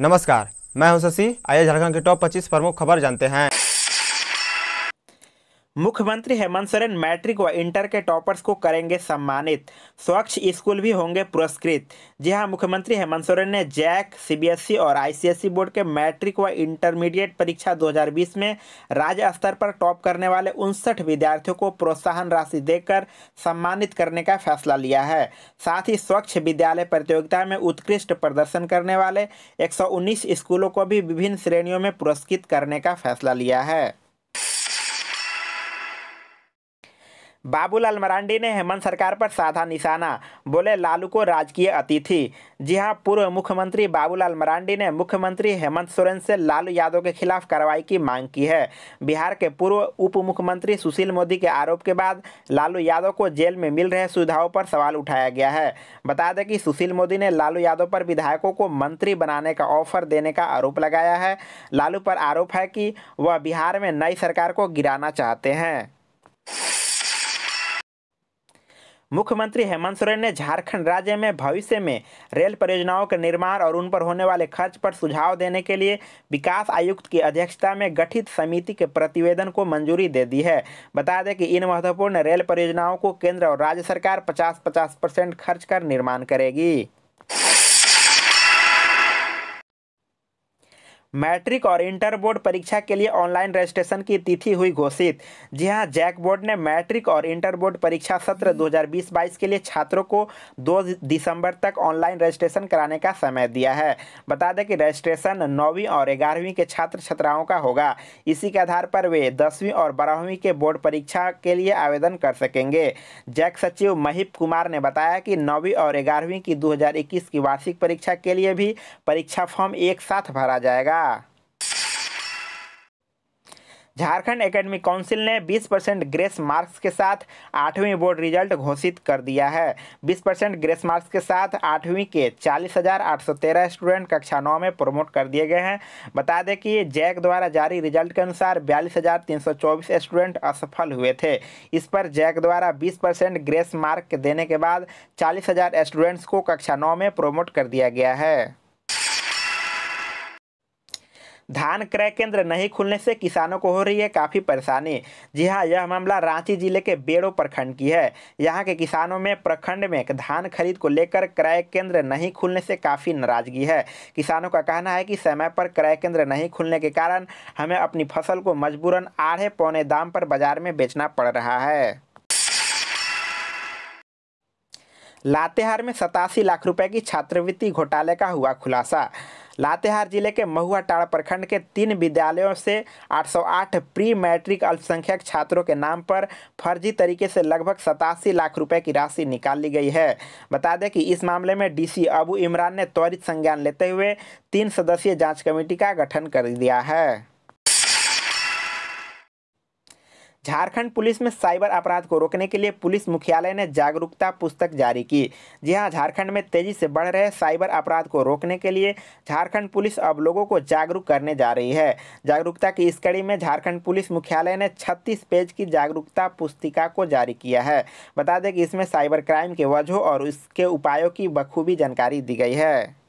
नमस्कार, मैं हूं शशि। आइए झारखंड के टॉप 25 प्रमुख खबर जानते हैं। मुख्यमंत्री हेमंत सोरेन मैट्रिक व इंटर के टॉपर्स को करेंगे सम्मानित, स्वच्छ स्कूल भी होंगे पुरस्कृत। जी हां, मुख्यमंत्री हेमंत सोरेन ने जैक, सीबीएसई और आईसीएसई बोर्ड के मैट्रिक व इंटरमीडिएट परीक्षा 2020 में राज्य स्तर पर टॉप करने वाले 59 विद्यार्थियों को प्रोत्साहन राशि देकर सम्मानित करने का फैसला लिया है। साथ ही स्वच्छ विद्यालय प्रतियोगिता में उत्कृष्ट प्रदर्शन करने वाले 119 स्कूलों को भी विभिन्न श्रेणियों में पुरस्कृत करने का फैसला लिया है। बाबूलाल मरांडी ने हेमंत सरकार पर साधा निशाना, बोले लालू को राजकीय अतिथि। जी हां, पूर्व मुख्यमंत्री बाबूलाल मरांडी ने मुख्यमंत्री हेमंत सोरेन से लालू यादव के खिलाफ कार्रवाई की मांग की है। बिहार के पूर्व उप मुख्यमंत्री सुशील मोदी के आरोप के बाद लालू यादव को जेल में मिल रहे सुविधाओं पर सवाल उठाया गया है। बता दें कि सुशील मोदी ने लालू यादव पर विधायकों को मंत्री बनाने का ऑफर देने का आरोप लगाया है। लालू पर आरोप है कि वह बिहार में नई सरकार को गिराना चाहते हैं। मुख्यमंत्री हेमंत सोरेन ने झारखंड राज्य में भविष्य में रेल परियोजनाओं के निर्माण और उन पर होने वाले खर्च पर सुझाव देने के लिए विकास आयुक्त की अध्यक्षता में गठित समिति के प्रतिवेदन को मंजूरी दे दी है। बता दें कि इन महत्वपूर्ण रेल परियोजनाओं को केंद्र और राज्य सरकार 50-50% खर्च कर निर्माण करेगी। मैट्रिक और इंटर बोर्ड परीक्षा के लिए ऑनलाइन रजिस्ट्रेशन की तिथि हुई घोषित। जी हां, जैक बोर्ड ने मैट्रिक और इंटर बोर्ड परीक्षा सत्र 2020-22 के लिए छात्रों को 2 दिसंबर तक ऑनलाइन रजिस्ट्रेशन कराने का समय दिया है। बता दें कि रजिस्ट्रेशन 9वीं और 11वीं के छात्र छात्राओं का होगा। इसी के आधार पर वे 10वीं और 12वीं के बोर्ड परीक्षा के लिए आवेदन कर सकेंगे। जैक सचिव महिप कुमार ने बताया कि 9वीं और 11वीं की 2021 की वार्षिक परीक्षा के लिए भी परीक्षा फॉर्म एक साथ भरा जाएगा। झारखंड एकेडमिक काउंसिल ने 20% ग्रेस मार्क्स के साथ 8वीं बोर्ड रिजल्ट घोषित कर दिया है। 20% ग्रेस मार्क्स के साथ 8वीं के 40,813 स्टूडेंट कक्षा 9 में प्रमोट कर दिए गए हैं। बता दें कि जैक द्वारा जारी रिजल्ट के अनुसार 42,324 स्टूडेंट असफल हुए थे। इस पर जैक द्वारा 20% ग्रेस मार्क देने के बाद 40,000 स्टूडेंट्स को कक्षा 9 में प्रमोट कर दिया गया है। धान क्रय केंद्र नहीं खुलने से किसानों को हो रही है काफ़ी परेशानी। जी हां, यह मामला रांची जिले के बेड़ो प्रखंड की है। यहां के किसानों में प्रखंड में धान खरीद को लेकर क्रय केंद्र नहीं खुलने से काफ़ी नाराजगी है। किसानों का कहना है कि समय पर क्रय केंद्र नहीं खुलने के कारण हमें अपनी फसल को मजबूरन आधे पौने दाम पर बाजार में बेचना पड़ रहा है। लातेहार में 87 लाख रुपए की छात्रवृत्ति घोटाले का हुआ खुलासा। लातेहार जिले के महुआटाड़ प्रखंड के 3 विद्यालयों से 808 प्री मैट्रिक अल्पसंख्यक छात्रों के नाम पर फर्जी तरीके से लगभग 87 लाख रुपए की राशि निकाल ली गई है। बता दें कि इस मामले में डीसी अबू इमरान ने त्वरित संज्ञान लेते हुए 3 सदस्यीय जांच कमेटी का गठन कर दिया है। झारखंड पुलिस में साइबर अपराध को रोकने के लिए पुलिस मुख्यालय ने जागरूकता पुस्तक जारी की। जी हां, झारखंड में तेजी से बढ़ रहे साइबर अपराध को रोकने के लिए झारखंड पुलिस अब लोगों को जागरूक करने जा रही है। जागरूकता की इस कड़ी में झारखंड पुलिस मुख्यालय ने 36 पेज की जागरूकता पुस्तिका को जारी किया है। बता दें कि इसमें साइबर क्राइम के वजहों और उसके उपायों की बखूबी जानकारी दी गई है।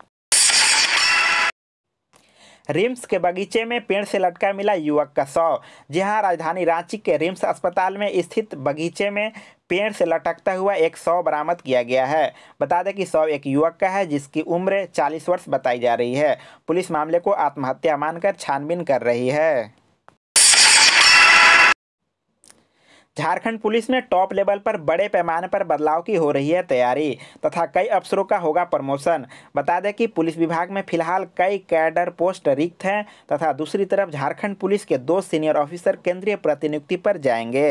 रिम्स के बगीचे में पेड़ से लटका मिला युवक का शव। जी हां, राजधानी रांची के रिम्स अस्पताल में स्थित बगीचे में पेड़ से लटकता हुआ एक शव बरामद किया गया है। बता दें कि शव एक युवक का है जिसकी उम्र 40 वर्ष बताई जा रही है। पुलिस मामले को आत्महत्या मानकर छानबीन कर रही है। झारखंड पुलिस में टॉप लेवल पर बड़े पैमाने पर बदलाव की हो रही है तैयारी तथा कई अफसरों का होगा प्रमोशन। बता दें कि पुलिस विभाग में फिलहाल कई कैडर पोस्ट रिक्त हैं तथा दूसरी तरफ झारखंड पुलिस के 2 सीनियर ऑफिसर केंद्रीय प्रतिनियुक्ति पर जाएंगे।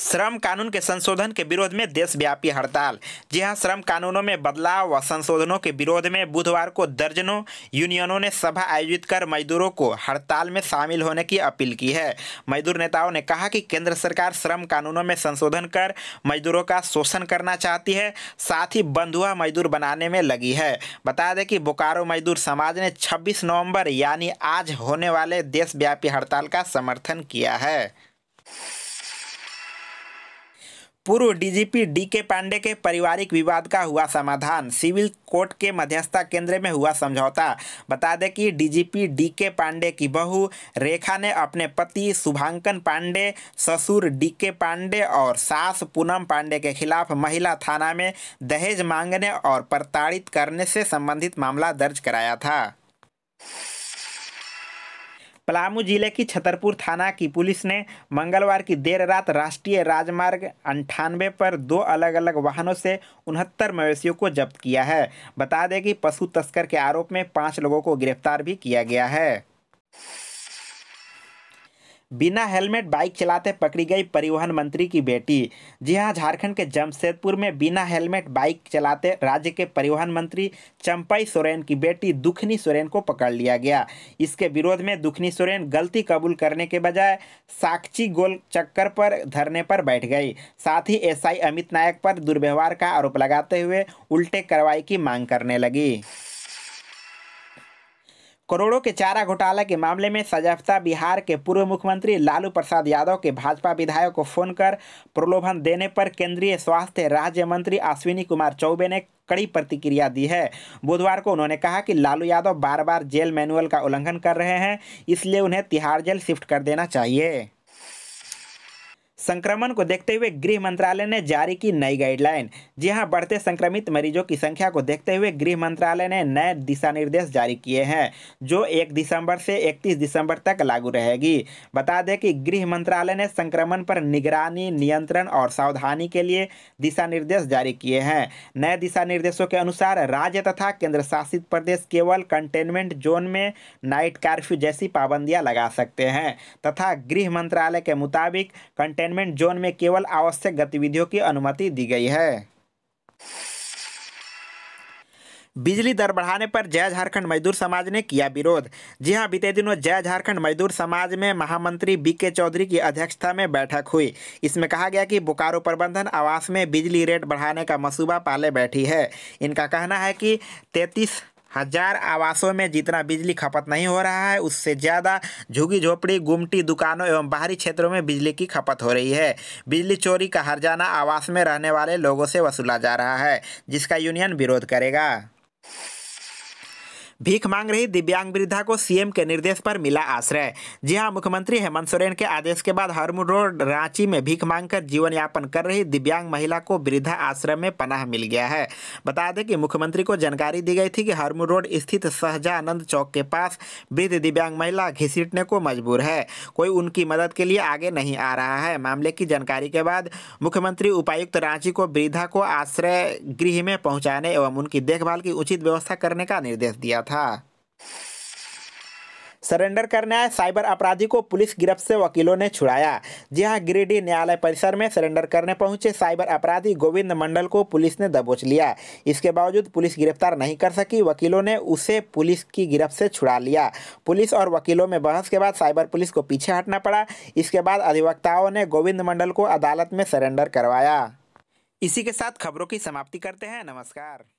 श्रम कानून के संशोधन के विरोध में देशव्यापी हड़ताल। जी हां, श्रम कानूनों में बदलाव व संशोधनों के विरोध में बुधवार को दर्जनों यूनियनों ने सभा आयोजित कर मजदूरों को हड़ताल में शामिल होने की अपील की है। मजदूर नेताओं ने कहा कि केंद्र सरकार श्रम कानूनों में संशोधन कर मजदूरों का शोषण करना चाहती है, साथ ही बंधुआ मजदूर बनाने में लगी है। बता दें कि बोकारो मजदूर समाज ने 26 नवम्बर यानी आज होने वाले देशव्यापी हड़ताल का समर्थन किया है। पूर्व डीजीपी डीके पांडे के पारिवारिक विवाद का हुआ समाधान, सिविल कोर्ट के मध्यस्थता केंद्र में हुआ समझौता। बता दें कि डीजीपी डीके पांडे की बहू रेखा ने अपने पति सुभांकन पांडे, ससुर डीके पांडे और सास पूनम पांडे के खिलाफ महिला थाना में दहेज मांगने और प्रताड़ित करने से संबंधित मामला दर्ज कराया था। पलामू जिले की छतरपुर थाना की पुलिस ने मंगलवार की देर रात राष्ट्रीय राजमार्ग 98 पर दो अलग अलग वाहनों से 69 मवेशियों को जब्त किया है। बता दें कि पशु तस्कर के आरोप में 5 लोगों को गिरफ्तार भी किया गया है। बिना हेलमेट बाइक चलाते पकड़ी गई परिवहन मंत्री की बेटी। जी हां, झारखंड के जमशेदपुर में बिना हेलमेट बाइक चलाते राज्य के परिवहन मंत्री चंपई सोरेन की बेटी दुखनी सोरेन को पकड़ लिया गया। इसके विरोध में दुखनी सोरेन गलती कबूल करने के बजाय साक्षी गोल चक्कर पर धरने पर बैठ गई। साथ ही एसआई अमित नायक पर दुर्व्यवहार का आरोप लगाते हुए उल्टे कार्रवाई की मांग करने लगी। करोड़ों के चारा घोटाला के मामले में सजाफ्ता बिहार के पूर्व मुख्यमंत्री लालू प्रसाद यादव के भाजपा विधायक को फोन कर प्रलोभन देने पर केंद्रीय स्वास्थ्य राज्य मंत्री अश्विनी कुमार चौबे ने कड़ी प्रतिक्रिया दी है। बुधवार को उन्होंने कहा कि लालू यादव बार बार जेल मैनुअल का उल्लंघन कर रहे हैं, इसलिए उन्हें तिहाड़ जेल शिफ्ट कर देना चाहिए। संक्रमण को देखते हुए गृह मंत्रालय ने जारी की नई गाइडलाइन। जी हां, बढ़ते संक्रमित मरीजों की संख्या को देखते हुए गृह मंत्रालय ने नए दिशा निर्देश जारी किए हैं, जो 1 दिसंबर से 31 दिसंबर तक लागू रहेगी। बता दें कि गृह मंत्रालय ने संक्रमण पर निगरानी, नियंत्रण और सावधानी के लिए दिशा निर्देश जारी किए हैं। नए दिशा निर्देशों के अनुसार राज्य तथा केंद्र शासित प्रदेश केवल कंटेनमेंट जोन में नाइट कर्फ्यू जैसी पाबंदियाँ लगा सकते हैं तथा गृह मंत्रालय के मुताबिक कंटेनमेंट जोन में केवल आवश्यक गतिविधियों की अनुमति दी गई है। बिजली दर बढ़ाने पर जय झारखंड मजदूर समाज ने किया विरोध। जी हां, बीते दिनों जय झारखंड मजदूर समाज में महामंत्री बीके चौधरी की अध्यक्षता में बैठक हुई। इसमें कहा गया कि बोकारो प्रबंधन आवास में बिजली रेट बढ़ाने का मसूबा पाले बैठी है। इनका कहना है कि 33,000 आवासों में जितना बिजली खपत नहीं हो रहा है, उससे ज़्यादा झुग्गी झोपड़ी, गुमटी, दुकानों एवं बाहरी क्षेत्रों में बिजली की खपत हो रही है। बिजली चोरी का हर्जाना आवास में रहने वाले लोगों से वसूला जा रहा है, जिसका यूनियन विरोध करेगा। भीख मांग रही दिव्यांग वृद्धा को सीएम के निर्देश पर मिला आश्रय। जी हां, मुख्यमंत्री हेमंत सोरेन के आदेश के बाद हरमू रोड रांची में भीख मांगकर जीवन यापन कर रही दिव्यांग महिला को वृद्धा आश्रम में पनाह मिल गया है। बता दें कि मुख्यमंत्री को जानकारी दी गई थी कि हरमू रोड स्थित सहजानंद चौक के पास वृद्ध दिव्यांग महिला घिसटने को मजबूर है, कोई उनकी मदद के लिए आगे नहीं आ रहा है। मामले की जानकारी के बाद मुख्यमंत्री उपायुक्त रांची को वृद्धा को आश्रय गृह में पहुँचाने एवं उनकी देखभाल की उचित व्यवस्था करने का निर्देश दिया था। सरेंडर करने आए साइबर अपराधी को पुलिस गिरफ्त से वकीलों ने छुड़ाया। जी हां, गिरिडीह न्यायालय परिसर में सरेंडर करने पहुंचे साइबर अपराधी गोविंद मंडल को पुलिस ने दबोच लिया। इसके बावजूद पुलिस गिरफ्तार नहीं कर सकी, वकीलों ने उसे पुलिस की गिरफ्त से छुड़ा लिया। पुलिस और वकीलों में बहस के बाद साइबर पुलिस को पीछे हटना पड़ा। इसके बाद अधिवक्ताओं ने गोविंद मंडल को अदालत में सरेंडर करवाया। इसी के साथ खबरों की समाप्ति करते हैं। नमस्कार।